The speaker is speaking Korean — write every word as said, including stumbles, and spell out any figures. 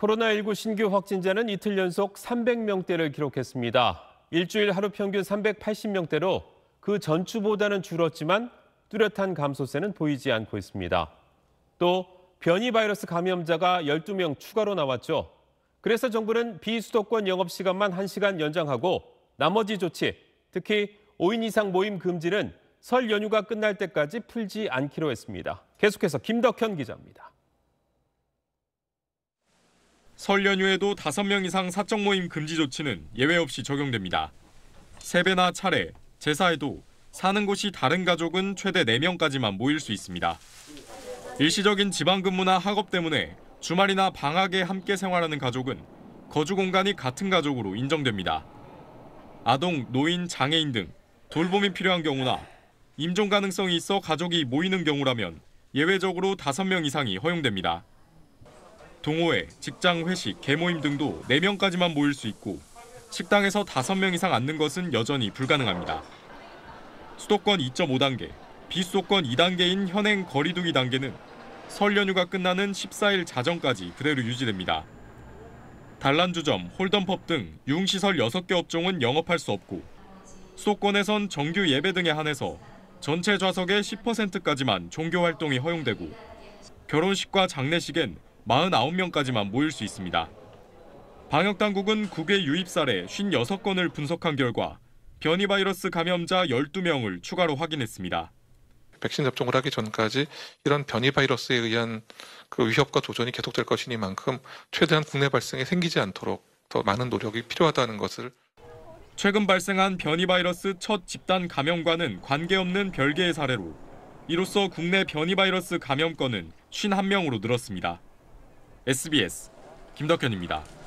코로나 일구 신규 확진자는 이틀 연속 삼백 명대를 기록했습니다. 일주일 하루 평균 삼백팔십 명대로 그 전주보다는 줄었지만 뚜렷한 감소세는 보이지 않고 있습니다. 또 변이 바이러스 감염자가 열두 명 추가로 나왔죠. 그래서 정부는 비수도권 영업시간만 한 시간 연장하고 나머지 조치, 특히 오 인 이상 모임 금지는 설 연휴가 끝날 때까지 풀지 않기로 했습니다. 계속해서 김덕현 기자입니다. 설 연휴에도 다섯 명 이상 사적 모임 금지 조치는 예외 없이 적용됩니다. 세배나 차례, 제사에도 사는 곳이 다른 가족은 최대 네 명까지만 모일 수 있습니다. 일시적인 지방근무나 학업 때문에 주말이나 방학에 함께 생활하는 가족은 거주 공간이 같은 가족으로 인정됩니다. 아동, 노인, 장애인 등 돌봄이 필요한 경우나 임종 가능성이 있어 가족이 모이는 경우라면 예외적으로 다섯 명 이상이 허용됩니다. 동호회, 직장 회식, 개모임 등도 네 명까지만 모일 수 있고 식당에서 다섯 명 이상 앉는 것은 여전히 불가능합니다. 수도권 이 점 오 단계, 비수도권 이 단계인 현행 거리두기 단계는 설 연휴가 끝나는 십사 일 자정까지 그대로 유지됩니다. 단란주점, 홀덤펍 등 유흥시설 여섯 개 업종은 영업할 수 없고 수도권에선 정규 예배 등에 한해서 전체 좌석의 십 퍼센트까지만 종교 활동이 허용되고 결혼식과 장례식엔 사십구 명까지만 모일 수 있습니다. 방역당국은 국외 유입 사례 오십육 건을 분석한 결과 변이 바이러스 감염자 열두 명을 추가로 확인했습니다. 백신 접종을 하기 전까지 이런 변이 바이러스에 의한 그 위협과 도전이 계속될 것이니만큼 최대한 국내 발생이 생기지 않도록 더 많은 노력이 필요하다는 것을. 최근 발생한 변이 바이러스 첫 집단 감염과는 관계없는 별개의 사례로 이로써 국내 변이 바이러스 감염 건은 오십일 명으로 늘었습니다. 에스비에스 김덕현입니다.